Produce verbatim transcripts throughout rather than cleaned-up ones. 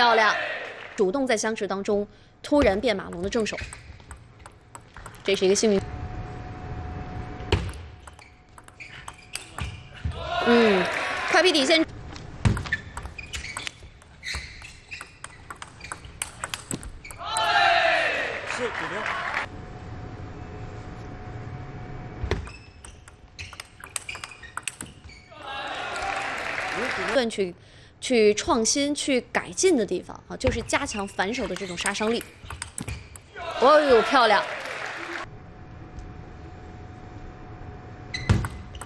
漂亮！主动在相持当中突然变马龙的正手，这是一个幸运。嗯，快劈底线。 去去创新、去改进的地方啊，就是加强反手的这种杀伤力。哦呦，漂亮！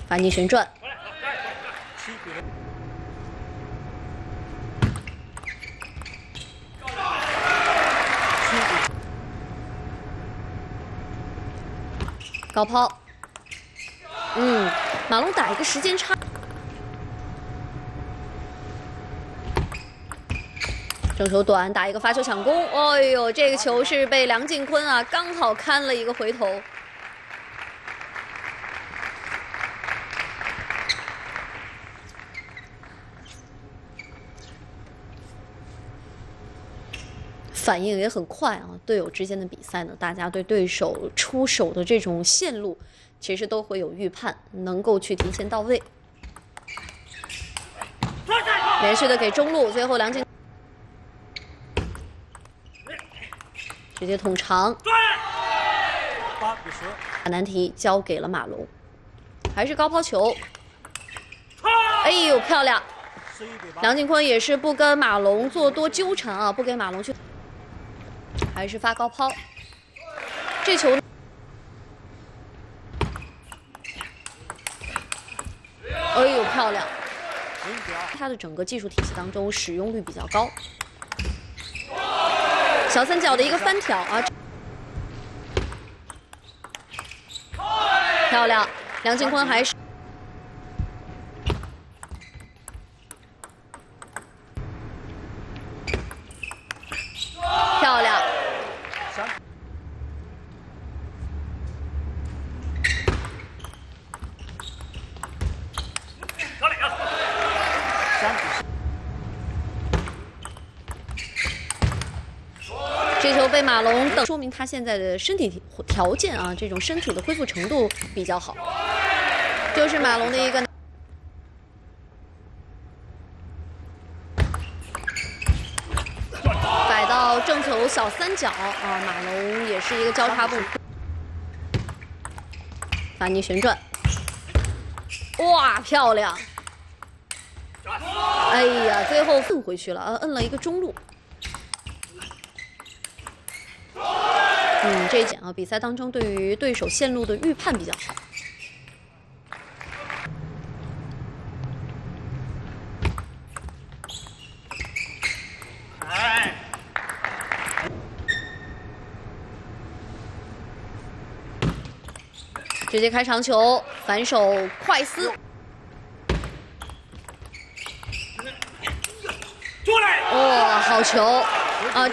反逆旋转。高抛。嗯，马龙打一个时间差。 正手短打一个罚球抢攻，哎呦，这个球是被梁靖昆啊刚好看了一个回头。反应也很快啊！队友之间的比赛呢，大家对对手出手的这种线路，其实都会有预判，能够去提前到位。连续的给中路，最后梁靖。 直接捅长，把难题交给了马龙，还是高抛球，哎呦漂亮！梁靖昆也是不跟马龙做多纠缠啊，不给马龙去，还是发高抛，这球哎呦漂亮！他的整个技术体系当中使用率比较高。 小三角的一个翻挑啊，漂亮！梁靖昆还是漂亮。被马龙等，说明他现在的身体条件啊，这种身体的恢复程度比较好。就是马龙的一个摆到正球小三角啊，马龙也是一个交叉步，反逆旋转，哇，漂亮！哎呀，最后摁回去了，摁摁了一个中路。 嗯，这一点啊，比赛当中对于对手线路的预判比较好。哎，直接开长球，反手快撕。出来！哦，好球啊！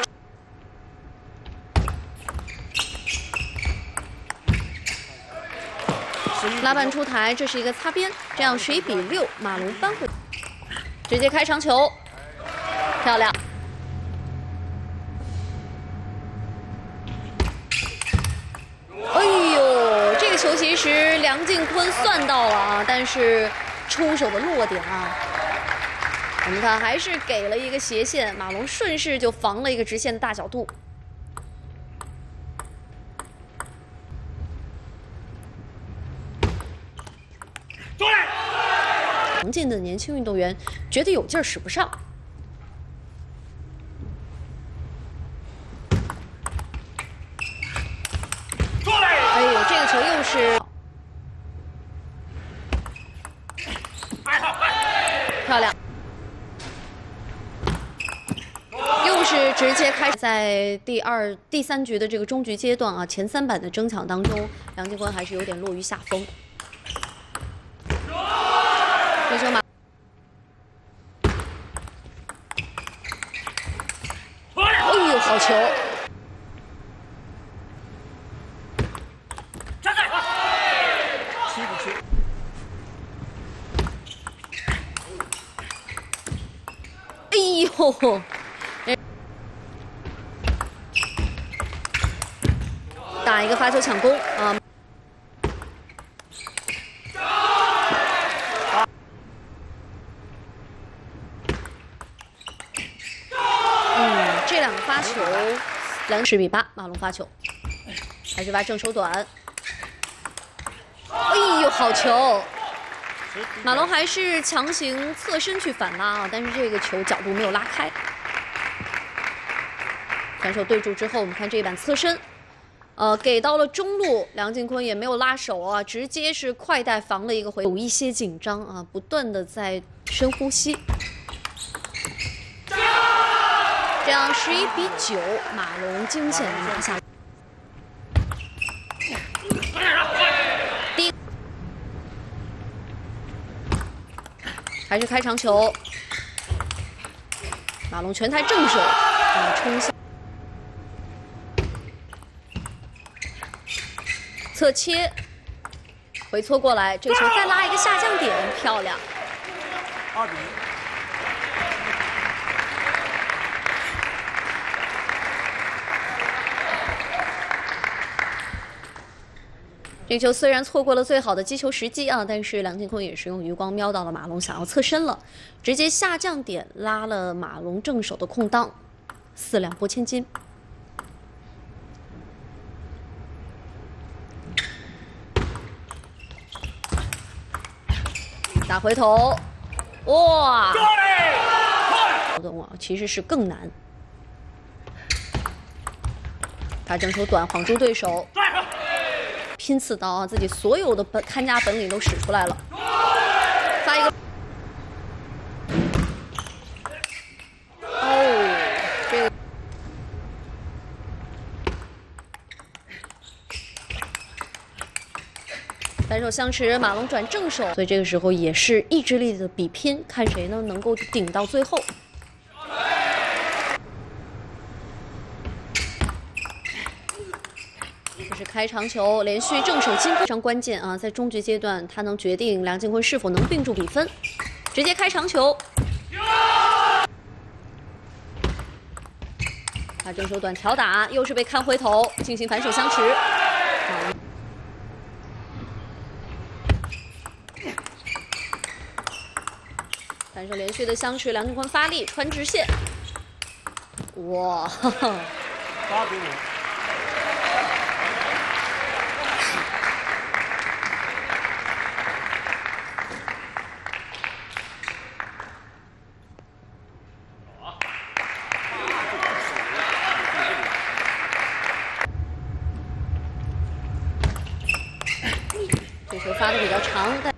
拉半出台，这是一个擦边，这样是一比六，马龙扳回，直接开长球，漂亮！哎呦，这个球其实梁靖昆算到了啊，但是出手的落点啊，我们看还是给了一个斜线，马龙顺势就防了一个直线的大角度。 常见的年轻运动员觉得有劲儿使不上，哎呦，这个球又是漂亮，又是直接开始在第二、第三局的这个终局阶段啊，前三板的争抢当中，梁靖昆还是有点落于下风。 这球马，哎呦，好球！站在，七比七。哎呦，哎，打一个罚球抢攻啊。 发球，两十比八，马龙发球，还是挖正手短。哎呦，好球！马龙还是强行侧身去反拉啊，但是这个球角度没有拉开。反手对住之后，我们看这一板侧身，呃，给到了中路，梁靖昆也没有拉手啊，直接是快带防了一个回，有一些紧张啊，不断的在深呼吸。 这样十一比九，马龙惊险的拿下。第一，还是开场球，马龙全台正手，啊，冲向侧切，回搓过来，这个球再拉一个下降点，漂亮。二比一。 这球虽然错过了最好的击球时机啊，但是梁靖昆也是用余光瞄到了马龙想要侧身了，直接下降点拉了马龙正手的空当，四两拨千斤。打回头，哇！啊，其实是更难。他正手短晃住对手。 拼刺刀啊，自己所有的本看家本领都使出来了。发一个，哦，这个反手相持，马龙转正手，所以这个时候也是意志力的比拼，看谁呢能够顶到最后。 开场球连续正手进攻非常关键啊，在终局阶段，它能决定梁靖昆是否能并住比分。直接开场球，把正手短挑打，又是被看回头，进行反手相持。反手连续的相持，梁靖昆发力穿直线，哇！八比五。 发的比较长，但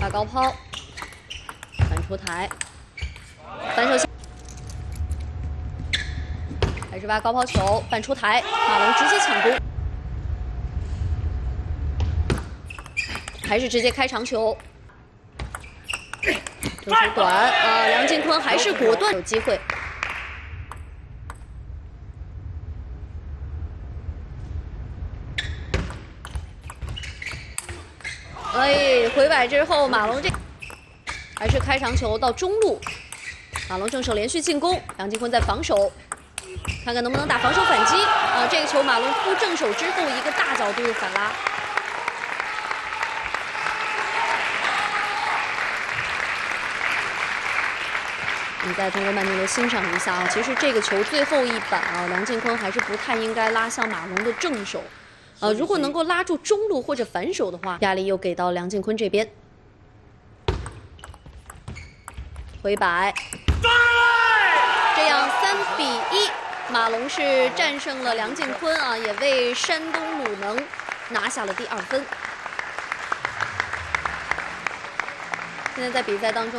打高抛，反出台，反手下，还是挖高抛球，反出台，马龙直接抢攻，还是直接开长球，这球短啊，梁靖昆还是果断有机会。 哎，回摆之后，马龙这还是开长球到中路，马龙正手连续进攻，梁靖昆在防守，看看能不能打防守反击啊！这个球马龙扑正手之后，一个大角度的反拉，你在中国慢镜头欣赏一下啊！其实这个球最后一板啊，梁靖昆还是不太应该拉向马龙的正手。 呃，如果能够拉住中路或者反手的话，压力又给到梁靖昆这边。回摆，这样三比一，马龙是战胜了梁靖昆啊，也为山东鲁能拿下了第二分。现在在比赛当中。